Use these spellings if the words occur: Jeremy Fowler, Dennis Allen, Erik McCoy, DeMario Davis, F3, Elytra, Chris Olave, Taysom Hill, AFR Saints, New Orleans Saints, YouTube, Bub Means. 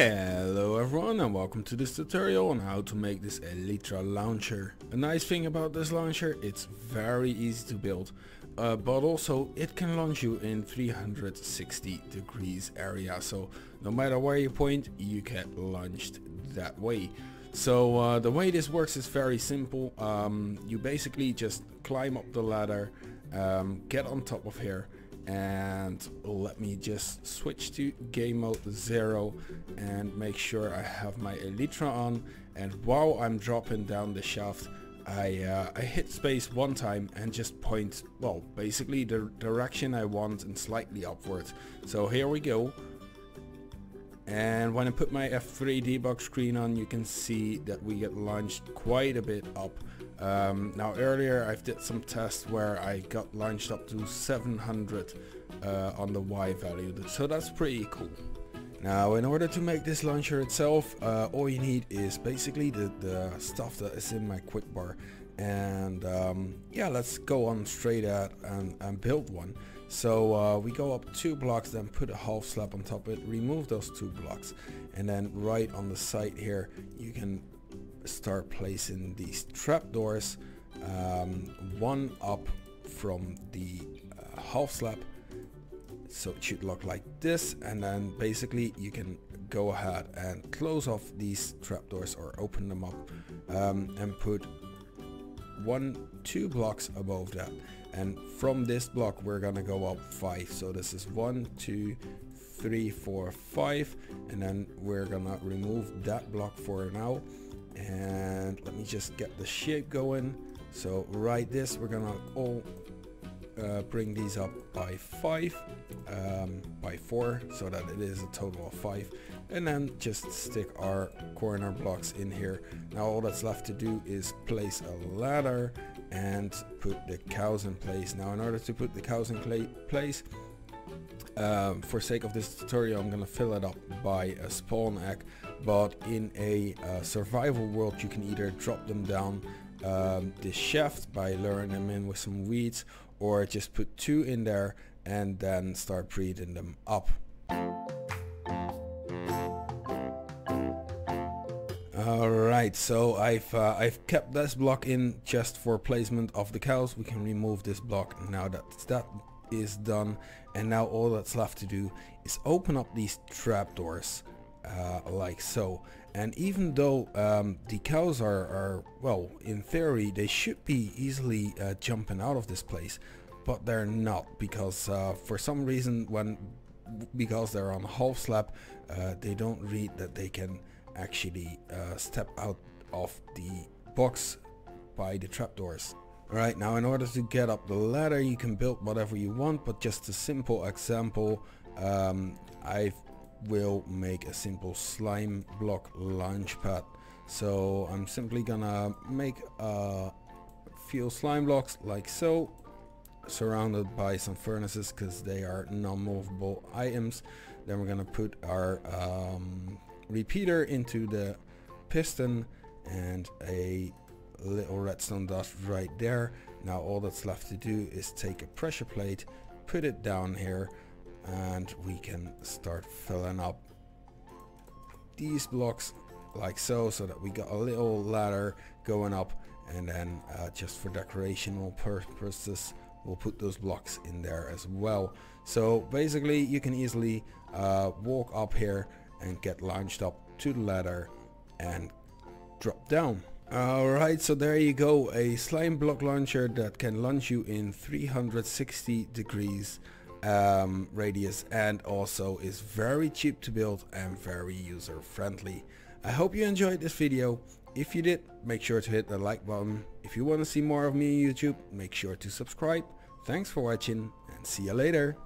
Hello everyone and welcome to this tutorial on how to make this Elytra launcher. A nice thing about this launcher, it's very easy to build, but also it can launch you in 360 degrees area, so no matter where you point, you get launched that way. So the way this works is very simple. You basically just climb up the ladder, get on top of here, and let me just switch to game mode 0 and make sure I have my Elytra on. And while I'm dropping down the shaft, I hit space one time and just point, well, basically the direction I want and slightly upwards. So here we go. And when I put my F3 debug screen on, you can see that we get launched quite a bit up. Now earlier I did some tests where I got launched up to 700 on the Y value, so that's pretty cool. Now in order to make this launcher itself, all you need is basically the stuff that is in my quick bar. And yeah, let's go on straight at and build one. So we go up 2 blocks, then put a half slab on top of it, remove those 2 blocks, and then right on the side here you can start placing these trapdoors, one up from the half slab, so it should look like this. And then basically you can go ahead and close off these trapdoors or open them up, and put 2 blocks above that. And from this block we're gonna go up 5, so this is 1, 2, 3, 4, 5, and then we're gonna remove that block for now. And let me just get the shape going. So right, this we're gonna all bring these up by 5 by 4, so that it is a total of 5, and then just stick our corner blocks in here. Now all that's left to do is place a ladder and put the cows in place. Now in order to put the cows in place, for sake of this tutorial I'm gonna fill it up by a spawn egg, but in a survival world you can either drop them down this shaft by luring them in with some weeds, or just put 2 in there and then start breeding them up. Alright, so I've kept this block in just for placement of the cows. We can remove this block now that that is done, and now all that's left to do is open up these trapdoors like so. And even though the cows are, well, in theory they should be easily jumping out of this place, but they're not, because for some reason, because they're on half slab, they don't read that they can actually step out of the box by the trapdoors. Alright, now in order to get up the ladder you can build whatever you want, but just a simple example, I will make a simple slime block launch pad. So I'm simply gonna make a few slime blocks like so, surrounded by some furnaces because they are non-movable items. Then we're gonna put our repeater into the piston and a little redstone dust right there. Now all that's left to do is take a pressure plate, put it down here, and we can start filling up these blocks like so, so that we got a little ladder going up. And then just for decorational purposes we'll put those blocks in there as well. So basically you can easily walk up here and get launched up to the ladder and drop down. Alright, so there you go, a slime block launcher that can launch you in 360 degrees radius, and also is very cheap to build and very user friendly. I hope you enjoyed this video. If you did, make sure to hit the like button. If you want to see more of me on YouTube, make sure to subscribe. Thanks for watching and see you later.